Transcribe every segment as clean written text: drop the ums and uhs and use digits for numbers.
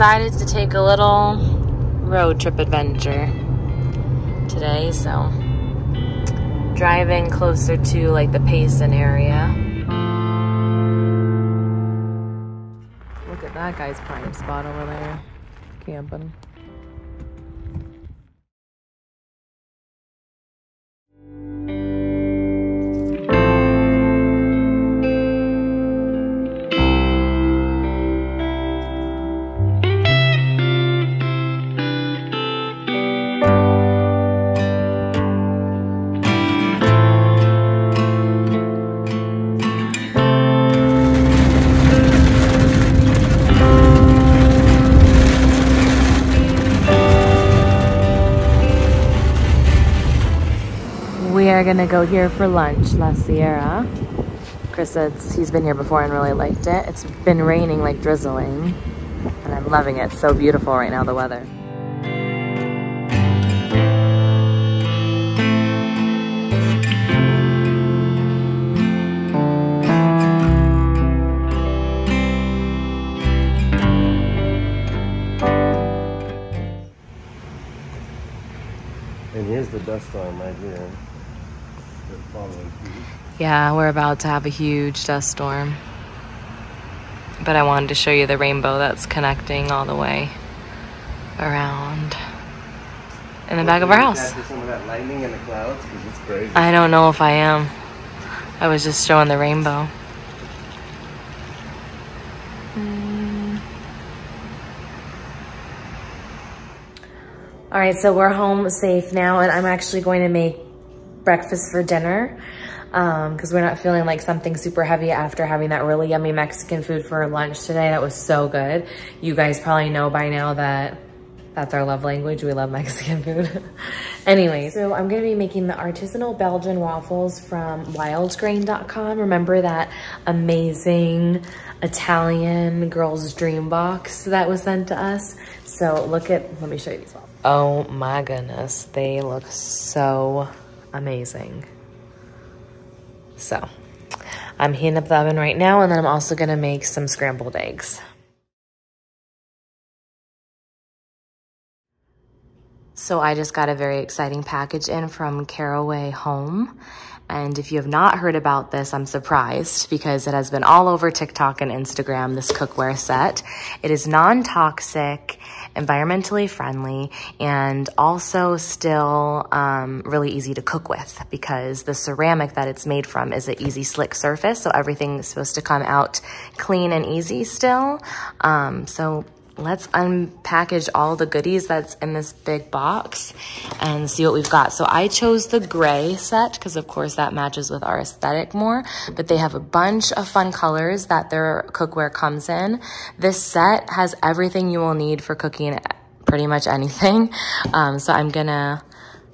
decided to take a little road trip adventure today, so driving closer to like the Payson area. Look at that guy's prime spot over there, camping. We're gonna go here for lunch, La Sierra. Chris said he's been here before and really liked it. It's been raining like drizzling, and I'm loving it. It's so beautiful right now, the weather. And here's the dust storm right here. Yeah, we're about to have a huge dust storm. But I wanted to show you the rainbow that's connecting all the way around in the back of our house. Some of that lightning in the clouds, 'cause it's crazy. I don't know if I am. I was just showing the rainbow. All right, so we're home safe now, and I'm actually going to make breakfast for dinner because we're not feeling like something super heavy after having that really yummy Mexican food for lunch today. That was so good. You guys probably know by now that that's our love language. We love Mexican food. Anyway, so I'm gonna be making the artisanal Belgian waffles from wildgrain.com. Remember that amazing Italian girl's dream box that was sent to us? So look at, let me show you these waffles. Oh my goodness, they look so amazing. So I'm heating up the oven right now, and then I'm also gonna make some scrambled eggs. So I just got a very exciting package in from Caraway Home. And if you have not heard about this, I'm surprised because it has been all over TikTok and Instagram, this cookware set. It is non-toxic, environmentally friendly, and also still really easy to cook with because the ceramic that it's made from is an easy slick surface. So everything is supposed to come out clean and easy still. So let's unpackage all the goodies that's in this big box and see what we've got. So I chose the gray set because of course that matches with our aesthetic more, but they have a bunch of fun colors that their cookware comes in. This set has everything you will need for cooking pretty much anything. So I'm gonna,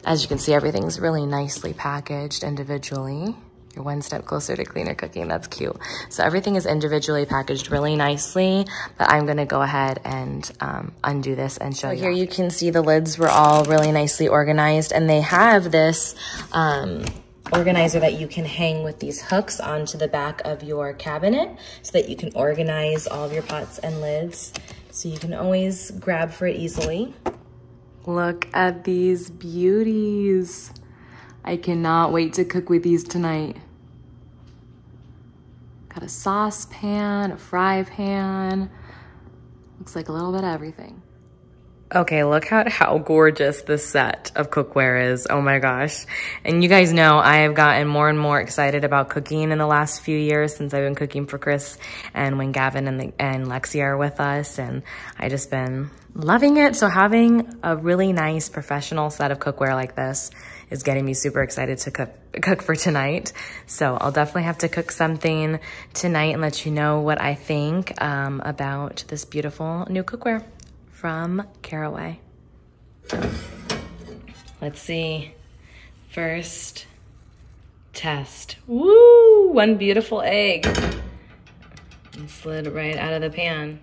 as you can see, everything's really nicely packaged individually. You're one step closer to cleaner cooking. That's cute. So everything is individually packaged really nicely, but I'm gonna go ahead and undo this and show you. Here you can see the lids were all really nicely organized, and they have this organizer that you can hang with these hooks onto the back of your cabinet so that you can organize all of your pots and lids. So you can always grab for it easily. Look at these beauties. I cannot wait to cook with these tonight. Got a saucepan, a fry pan. Looks like a little bit of everything. Okay, look at how gorgeous this set of cookware is. Oh my gosh. And you guys know I have gotten more and more excited about cooking in the last few years since I've been cooking for Chris and when Gavin and Lexi are with us. And I just been loving it. So having a really nice professional set of cookware like this is getting me super excited to cook for tonight. So I'll definitely have to cook something tonight and let you know what I think about this beautiful new cookware from Caraway. Let's see, first test. Woo, one beautiful egg. And slid right out of the pan.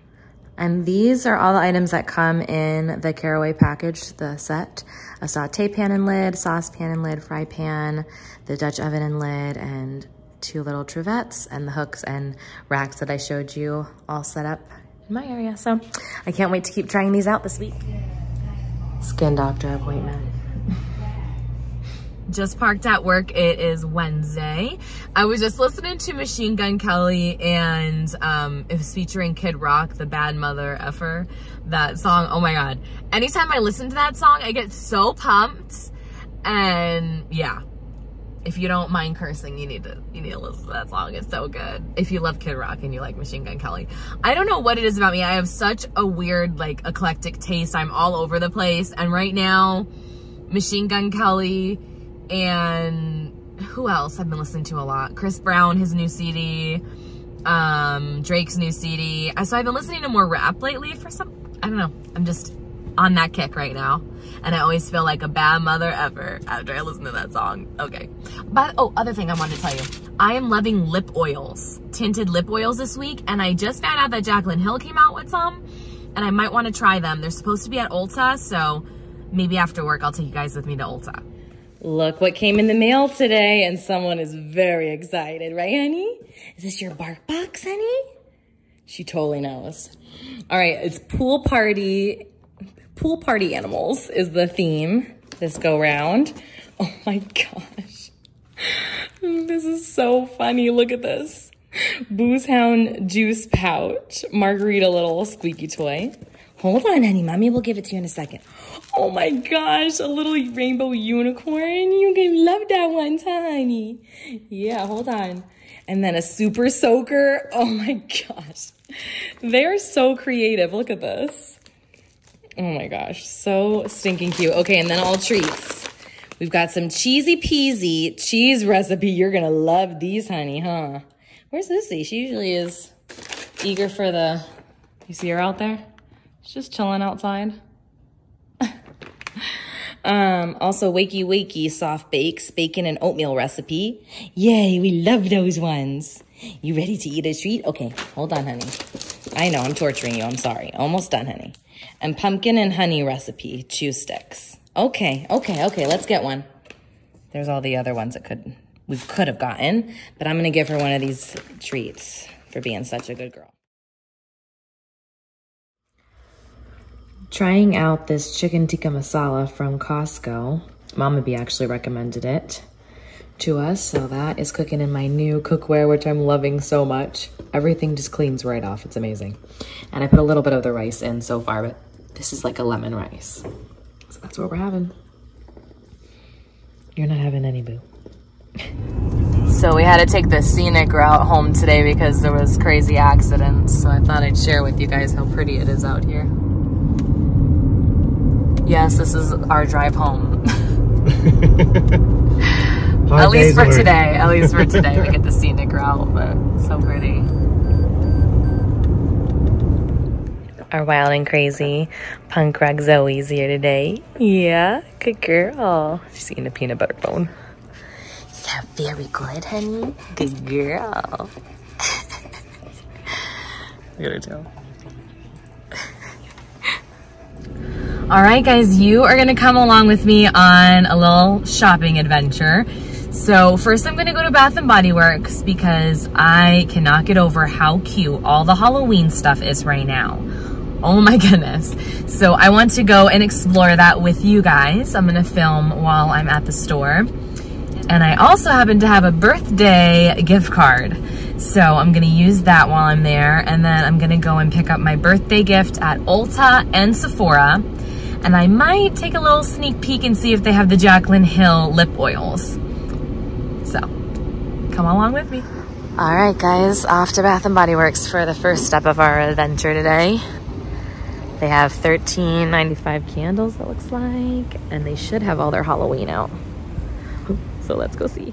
And these are all the items that come in the Caraway package, the set. A saute pan and lid, saucepan and lid, fry pan, the Dutch oven and lid, and two little trevettes, and the hooks and racks that I showed you all set up in my area. So I can't wait to keep trying these out this week. Skin doctor appointment. Just parked at work. It is Wednesday. I was just listening to Machine Gun Kelly, and it was featuring Kid Rock, The Bad Mother Effer. That song, oh my God. Anytime I listen to that song, I get so pumped. And yeah, if you don't mind cursing, you need to listen to that song. It's so good. If you love Kid Rock and you like Machine Gun Kelly. I don't know what it is about me. I have such a weird, like, eclectic taste. I'm all over the place. And right now, Machine Gun Kelly, and who else I've been listening to a lot? Chris Brown, his new CD, Drake's new CD. So I've been listening to more rap lately for some, I don't know. I'm just on that kick right now. And I always feel like a bad mother ever after I listen to that song. Okay. But, oh, other thing I wanted to tell you. I am loving lip oils, tinted lip oils this week. And I just found out that Jaclyn Hill came out with some, and I might want to try them. They're supposed to be at Ulta. So maybe after work, I'll take you guys with me to Ulta. Look what came in the mail today, and someone is very excited, right, honey? Is this your bark box, honey? She totally knows. All right, it's pool party animals is the theme this go round. Oh my gosh. This is so funny, look at this. Boozehound juice pouch, margarita little squeaky toy. Hold on, honey. Mommy will give it to you in a second. Oh my gosh, a little rainbow unicorn. You can love that one, honey. Yeah, hold on. And then a super soaker. Oh my gosh. They're so creative. Look at this. Oh my gosh, so stinking cute. Okay, and then all treats. We've got some cheesy peasy cheese recipe. You're going to love these, honey, huh? Where's Lucy? She usually is eager for the... You see her out there? She's just chilling outside. Also, Wakey Wakey soft bakes, bacon and oatmeal recipe. Yay, we love those ones. You ready to eat a treat? Okay, hold on, honey. I know, I'm torturing you. I'm sorry. Almost done, honey. And pumpkin and honey recipe, chew sticks. Okay, let's get one. There's all the other ones that we could have gotten, but I'm going to give her one of these treats for being such a good girl. Trying out this chicken tikka masala from Costco. Mama B actually recommended it to us, so that is cooking in my new cookware, which I'm loving so much. Everything just cleans right off. It's amazing. And I put a little bit of the rice in so far, but this is like a lemon rice. So that's what we're having. You're not having any, boo. So we had to take the scenic route home today because there was crazy accidents. So I thought I'd share with you guys how pretty it is out here. Yes, this is our drive home. At least for today. We get the scenic route, but it's so pretty. Our wild and crazy punk rock Zoe's here today. Yeah, good girl. She's eating a peanut butter bone. Yeah, very good, honey. Good girl. Look at her tail. All right, guys, you are gonna come along with me on a little shopping adventure. So first I'm gonna go to Bath & Body Works because I cannot get over how cute all the Halloween stuff is right now. Oh my goodness. So I want to go and explore that with you guys. I'm gonna film while I'm at the store. And I also happen to have a birthday gift card. So I'm gonna use that while I'm there. And then I'm gonna go and pick up my birthday gift at Ulta and Sephora. And I might take a little sneak peek and see if they have the Jaclyn Hill lip oils. So, come along with me. All right, guys, off to Bath & Body Works for the first step of our adventure today. They have $13.95 candles, it looks like, and they should have all their Halloween out. So let's go see.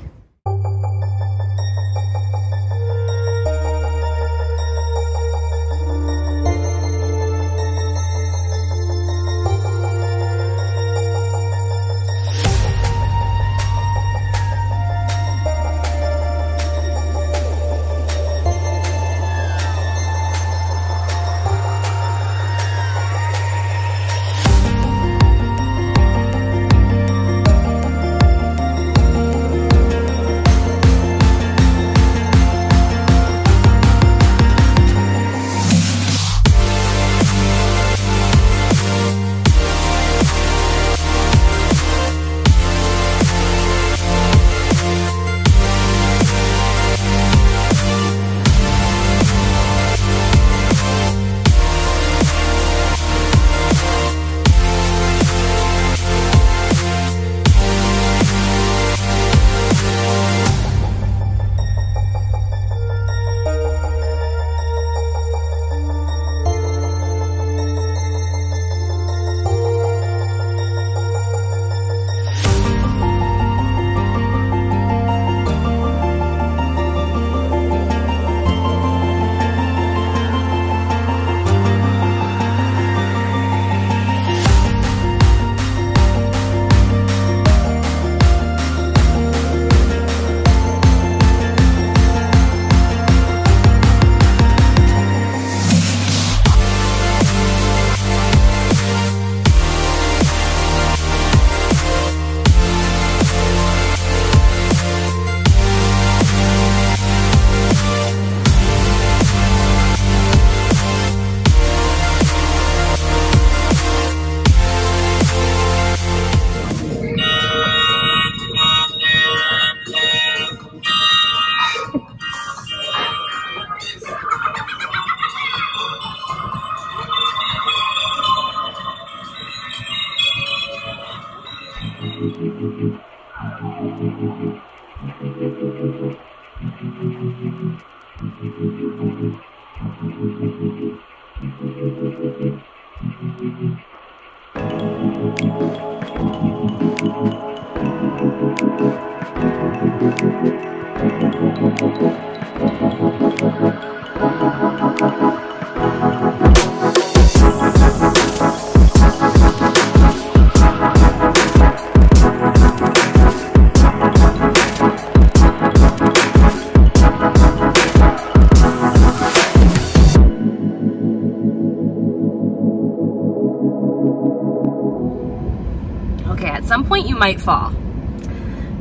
Some point you might fall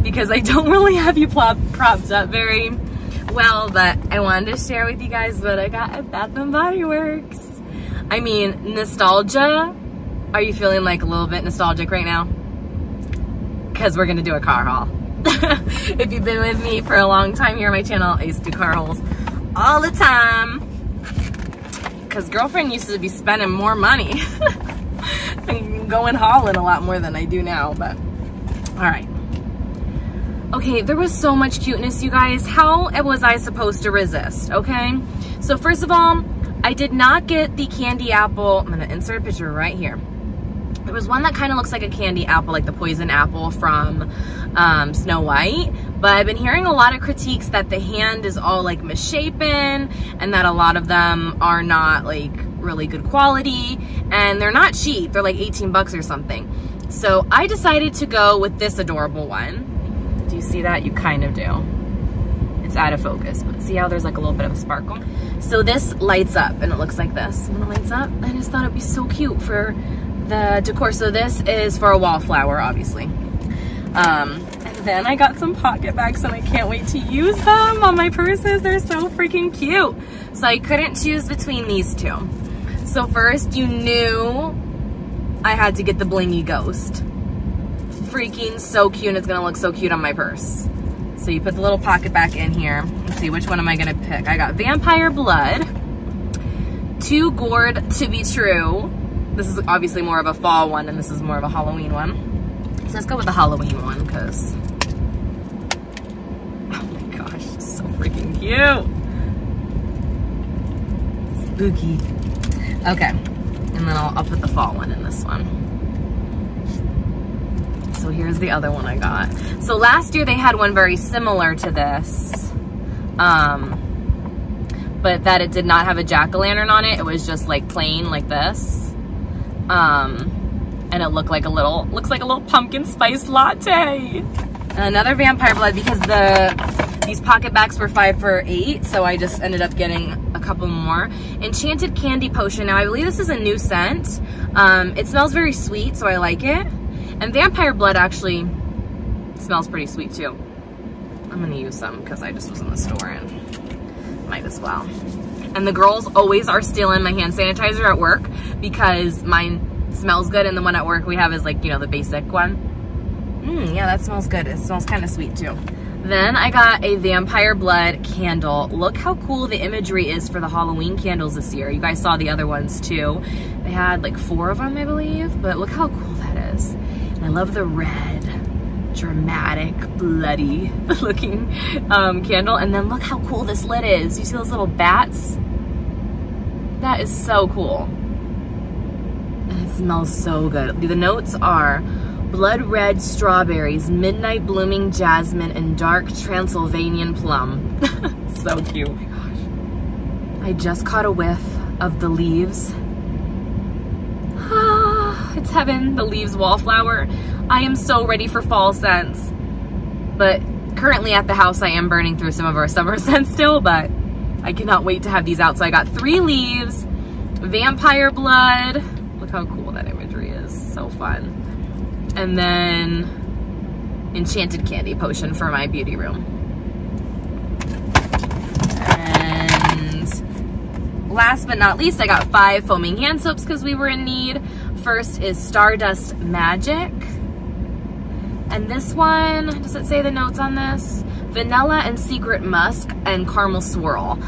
because I don't really have you propped up very well, but I wanted to share with you guys what I got at Bath & Body Works. I mean, nostalgia. Are you feeling like a little bit nostalgic right now? Because we're gonna do a car haul. If you've been with me for a long time here on my channel, I used to do car hauls all the time because girlfriend used to be spending more money. Going hauling a lot more than I do now, but all right. Okay, there was so much cuteness, you guys. How was I supposed to resist? Okay, so first of all, I did not get the candy apple. I'm gonna insert a picture right here. There was one that kind of looks like a candy apple, like the poison apple from Snow White, but I've been hearing a lot of critiques that the hand is all like misshapen and that a lot of them are not like really good quality, and they're not cheap. They're like 18 bucks or something. So I decided to go with this adorable one. Do you see that? You kind of do. It's out of focus, but see how there's like a little bit of a sparkle? So this lights up and it looks like this. When it lights up, I just thought it'd be so cute for the decor. So this is for a wallflower, obviously. And then I got some pocket bags and I can't wait to use them on my purses. They're so freaking cute. So I couldn't choose between these two. So first, you knew I had to get the blingy ghost. Freaking so cute, and it's gonna look so cute on my purse. So you put the little pocket back in here. Let's see, which one am I gonna pick? I got Vampire Blood, Too Gored to Be True. This is obviously more of a fall one, and this is more of a Halloween one. So let's go with the Halloween one, because, oh my gosh, it's so freaking cute. Spooky. Okay, and then I'll put the fall one in this one. So here's the other one I got. So last year they had one very similar to this, but that it did not have a jack-o'-lantern on it. It was just like plain like this, and it looked like a little, looks like a little pumpkin spice latte. Another Vampire Blood, because these pocket backs were 5 for $8, so I just ended up getting a couple more. Enchanted Candy Potion. Now I believe this is a new scent. It smells very sweet, so I like it. And Vampire Blood actually smells pretty sweet too. I'm gonna use some because I just was in the store and might as well. And the girls always are stealing my hand sanitizer at work because mine smells good, and the one at work we have is like, you know, the basic one. Yeah, that smells good. It smells kind of sweet too. Then I got a Vampire Blood candle. Look how cool the imagery is for the Halloween candles this year. You guys saw the other ones too. They had like 4 of them, I believe, but look how cool that is. And I love the red, dramatic, bloody looking candle. And then look how cool this lid is. You see those little bats? That is so cool. And it smells so good. The notes are blood red strawberries, midnight blooming jasmine, and dark Transylvanian plum. So cute. Oh my gosh. I just caught a whiff of the leaves. Ah, it's heaven, the leaves wallflower. I am so ready for fall scents. But currently at the house, I am burning through some of our summer scents still, but I cannot wait to have these out. So I got 3 leaves, Vampire Blood. Look how cool that imagery is, so fun. And then Enchanted Candy Potion for my beauty room. And last but not least, I got 5 foaming hand soaps because we were in need. First is Stardust Magic. And this one, does it say the notes on this? Vanilla and Secret Musk and Caramel Swirl.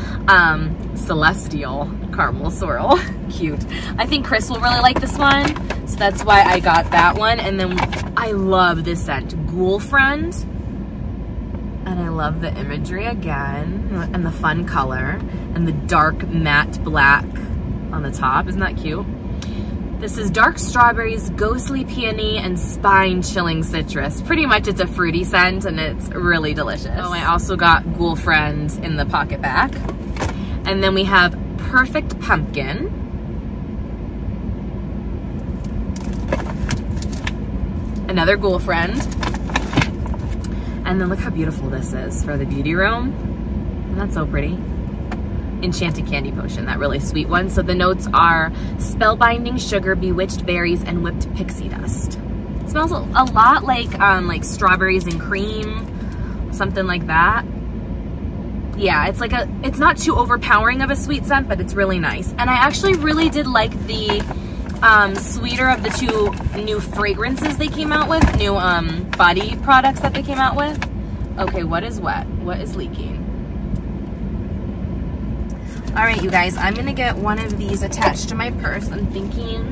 Celestial Caramel Swirl. Cute. I think Chris will really like this one, so that's why I got that one. And then I love this scent, Ghoul Friend. I And I love the imagery again, and the fun color, and the dark matte black on the top. Isn't that cute? This is Dark Strawberries, Ghostly Peony, and Spine Chilling Citrus. Pretty much it's a fruity scent, and it's really delicious. Oh, I also got Ghoul Friend in the pocket back. And then we have Perfect Pumpkin. Another Ghoul Friend. And then look how beautiful this is for the beauty room. And that's so pretty. Enchanted Candy Potion, that really sweet one. So the notes are spellbinding sugar, bewitched berries, and whipped pixie dust. It smells a lot like strawberries and cream, something like that. Yeah, it's like it's not too overpowering of a sweet scent, but it's really nice. And I actually really did like the sweeter of the two new fragrances they came out with, new body products that they came out with. Okay, what is wet? What is leaking? All right, you guys, I'm gonna get one of these attached to my purse. I'm thinking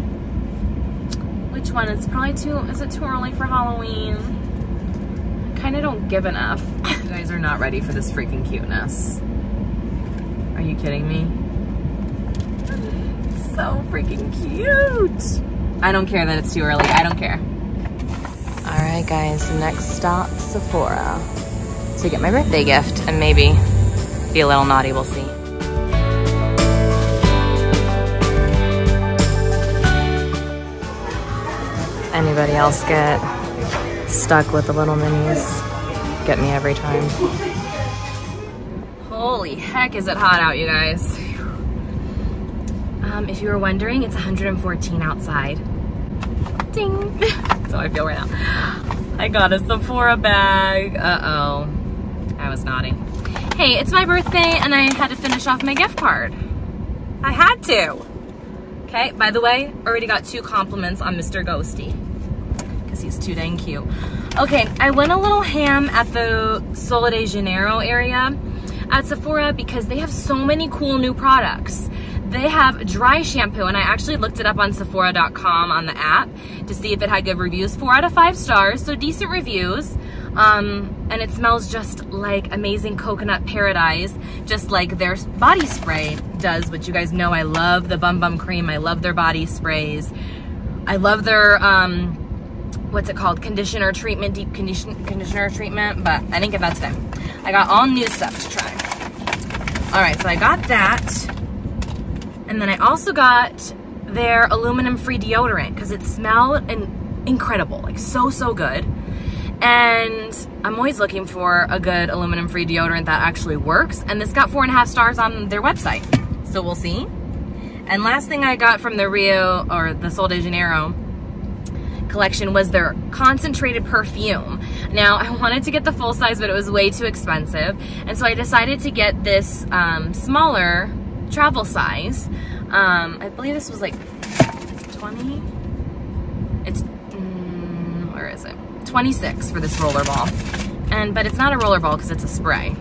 which one. It's probably is it too early for Halloween? I kinda don't give enough. You guys are not ready for this freaking cuteness. Are you kidding me? So freaking cute. I don't care that it's too early, I don't care. All right, guys, next stop, Sephora, to get my birthday gift and maybe be a little naughty, we'll see. Anybody else get stuck with the little minis? Get me every time. Holy heck, is it hot out, you guys. If you were wondering, it's 114 outside. Ding! That's how I feel right now. I got a Sephora bag. Uh-oh. I was naughty. Hey, it's my birthday and I had to finish off my gift card. I had to. Okay, by the way, already got 2 compliments on Mr. Ghosty. Because he's too dang cute. Okay, I went a little ham at the Sol de Janeiro area at Sephora because they have so many cool new products. They have dry shampoo, and I actually looked it up on Sephora.com on the app to see if it had good reviews. 4 out of 5 stars, so decent reviews. And it smells just like amazing coconut paradise, just like their body spray does, which you guys know I love the Bum Bum Cream. I love their body sprays. I love their, what's it called? Conditioner treatment, deep conditioner treatment, but I didn't get that today. I got all new stuff to try. All right, so I got that. And then I also got their aluminum-free deodorant because it smelled incredible, like so good. And I'm always looking for a good aluminum-free deodorant that actually works. And this got 4.5 stars on their website, so we'll see. And last thing I got from the Sol de Janeiro collection was their concentrated perfume. Now, I wanted to get the full size, but it was way too expensive. And so I decided to get this smaller travel size. I believe this was like 20. It's where is it? 26 for this rollerball, but it's not a rollerball because it's a spray.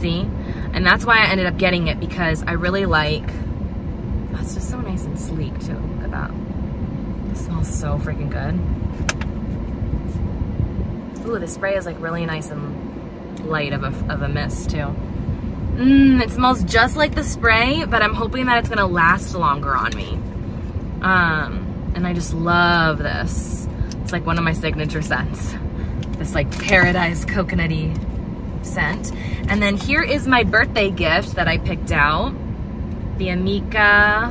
See, and that's why I ended up getting it because I really like. Oh, it's just so nice and sleek too. Look at that. It smells so freaking good. Ooh, the spray is like really nice and light of a mist too. It smells just like the spray, but I'm hoping that it's gonna last longer on me. And I just love this. It's like one of my signature scents. This like paradise coconutty scent. And then here is my birthday gift that I picked out. The Amika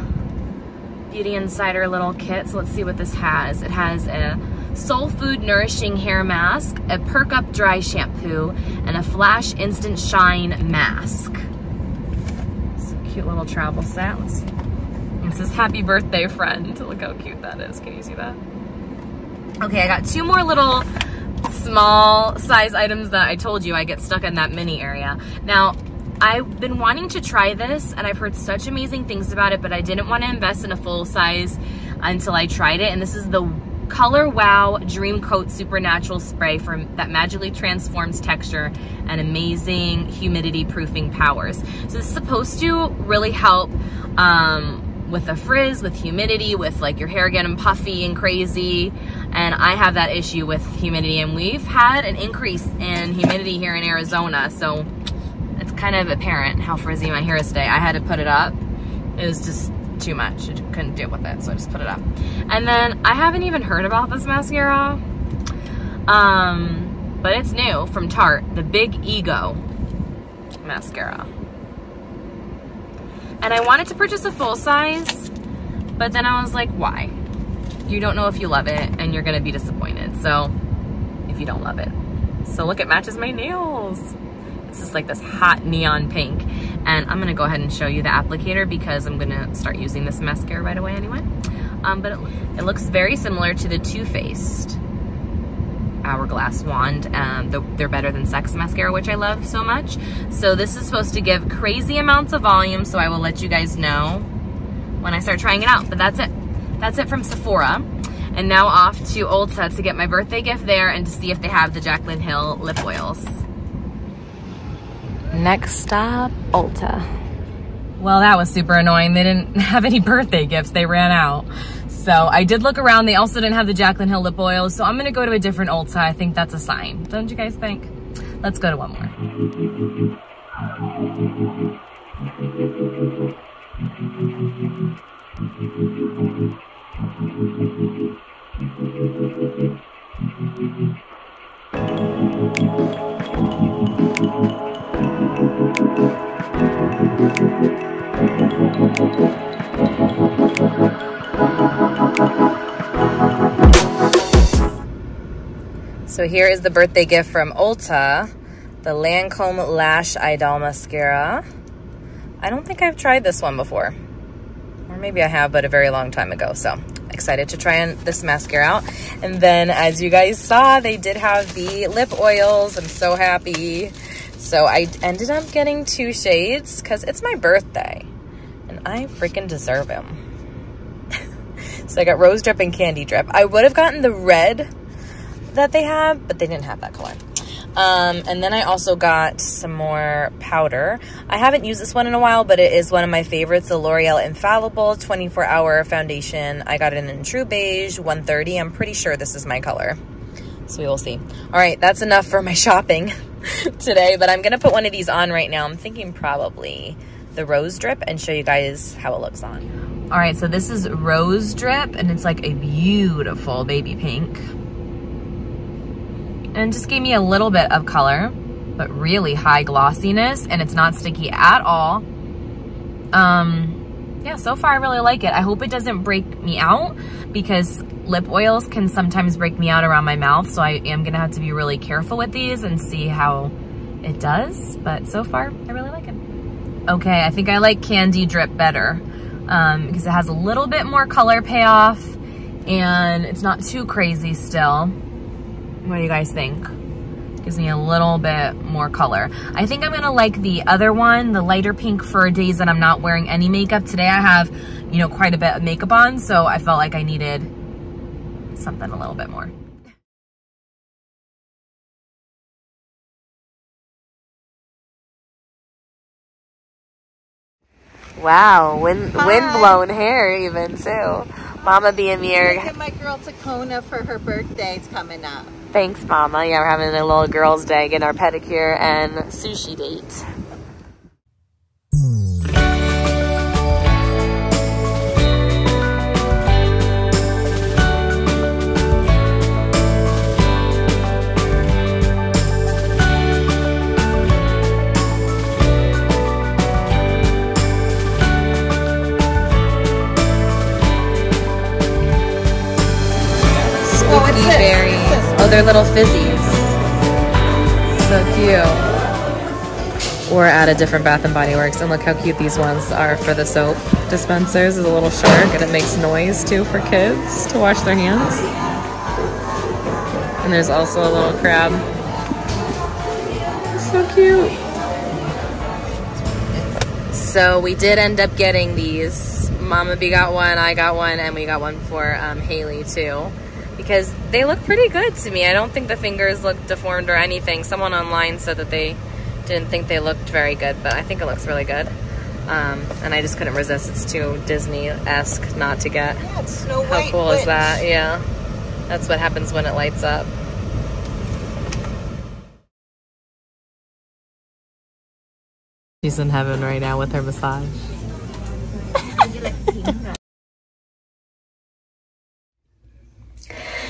Beauty Insider little kit. So let's see what this has. It has a Soul Food Nourishing Hair Mask, a Perk Up Dry Shampoo, and a Flash Instant Shine Mask. It's a cute little travel set. It says Happy Birthday, Friend. Look how cute that is. Can you see that? Okay, I got 2 more little small size items that I told you I get stuck in that mini area. Now, I've been wanting to try this, and I've heard such amazing things about it, but I didn't want to invest in a full size until I tried it, and this is the Color Wow Dream Coat Supernatural Spray that magically transforms texture and amazing humidity proofing powers. So this is supposed to really help with a frizz, with humidity, with like your hair getting puffy and crazy, and I have that issue with humidity, and we've had an increase in humidity here in Arizona, so it's kind of apparent how frizzy my hair is today. I had to put it up. It was just too much. I couldn't deal with it, so I just put it up. And then I haven't even heard about this mascara, but it's new from Tarte, the Big Ego mascara. And I wanted to purchase a full size, but then I was like, why? You don't know if you love it, and you're gonna be disappointed, so if you don't love it. So look, it matches my nails. It's just like this hot neon pink. And I'm gonna go ahead and show you the applicator because I'm gonna start using this mascara right away anyway. But it looks very similar to the Too Faced Hourglass Wand. They're Better Than Sex mascara, which I love so much. So this is supposed to give crazy amounts of volume, so I will let you guys know when I start trying it out. But that's it. That's it from Sephora. And now off to Ulta to get my birthday gift there and to see if they have the Jaclyn Hill lip oils. Next stop, Ulta. Well, that was super annoying. They didn't have any birthday gifts. They ran out. So I did look around. They also didn't have the Jaclyn Hill lip oils. So I'm going to go to a different Ulta. I think that's a sign. Don't you guys think? Let's go to one more. So here is the birthday gift from Ulta, the Lancome Lash Idol Mascara. I don't think I've tried this one before. Or maybe I have, but a very long time ago. So excited to try this mascara out. And then as you guys saw, they did have the lip oils. I'm so happy. So I ended up getting 2 shades because it's my birthday and I freaking deserve them. So I got Rose Drip and Candy Drip. I would have gotten the red that they have, but they didn't have that color. And then I also got some more powder. I haven't used this one in a while, but it is one of my favorites, the L'Oreal Infallible 24-Hour Foundation. I got it in True Beige 130. I'm pretty sure this is my color, so we will see. All right, that's enough for my shopping today, but I'm going to put one of these on right now. I'm thinking probably the Rose Drip and show you guys how it looks on. All right, so this is Rose Drip, and it's like a beautiful baby pink. And just gave me a little bit of color, but really high glossiness, and it's not sticky at all. Yeah, so far I really like it. I hope it doesn't break me out because lip oils can sometimes break me out around my mouth, so I am gonna have to be really careful with these and see how it does, but so far I really like it. Okay, I think I like Candy Drip better because it has a little bit more color payoff and it's not too crazy still. What do you guys think? Gives me a little bit more color. I think I'm gonna like the other one, the lighter pink, for days that I'm not wearing any makeup. Today I have, you know, quite a bit of makeup on, so I felt like I needed something a little bit more. Wow, wind-blown hair even too. Mama being here. Look at my girl Tacona for her birthday. It's coming up. Thanks, Mama. Yeah, we're having a little girls' day, getting our pedicure and sushi date. They're little fizzies. So cute. We're at a different Bath & Body Works, and look how cute these ones are for the soap dispensers. There's a little shark, and it makes noise too for kids to wash their hands. And there's also a little crab. It's so cute. So we did end up getting these. Mama B got one, I got one, and we got one for Haley too, because they look pretty good to me. I don't think the fingers look deformed or anything. Someone online said that they didn't think they looked very good, but I think it looks really good. And I just couldn't resist. It's too Disney-esque not to get. Yeah, it's Snow White. How cool is that? Yeah. That's what happens when it lights up. She's in heaven right now with her massage.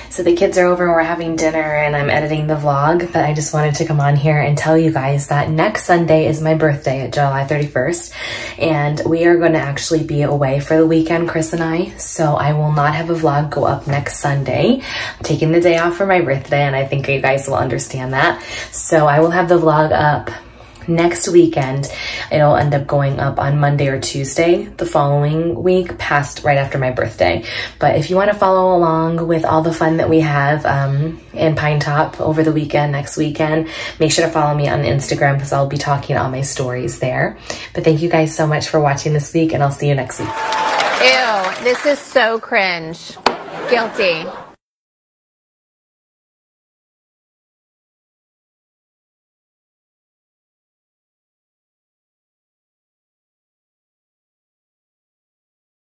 So the kids are over and we're having dinner and I'm editing the vlog, but I just wanted to come on here and tell you guys that next Sunday is my birthday, July 31st, and we are going to actually be away for the weekend, Chris and I, so I will not have a vlog go up next Sunday. I'm taking the day off for my birthday and I think you guys will understand that. So I will have the vlog up next weekend. It'll end up going up on Monday or Tuesday the following week, past right after my birthday. But if you want to follow along with all the fun that we have in Pine Top over the weekend, next weekend, make sure to follow me on Instagram because I'll be talking all my stories there. But thank you guys so much for watching this week and I'll see you next week. Ew, this is so cringe. Guilty.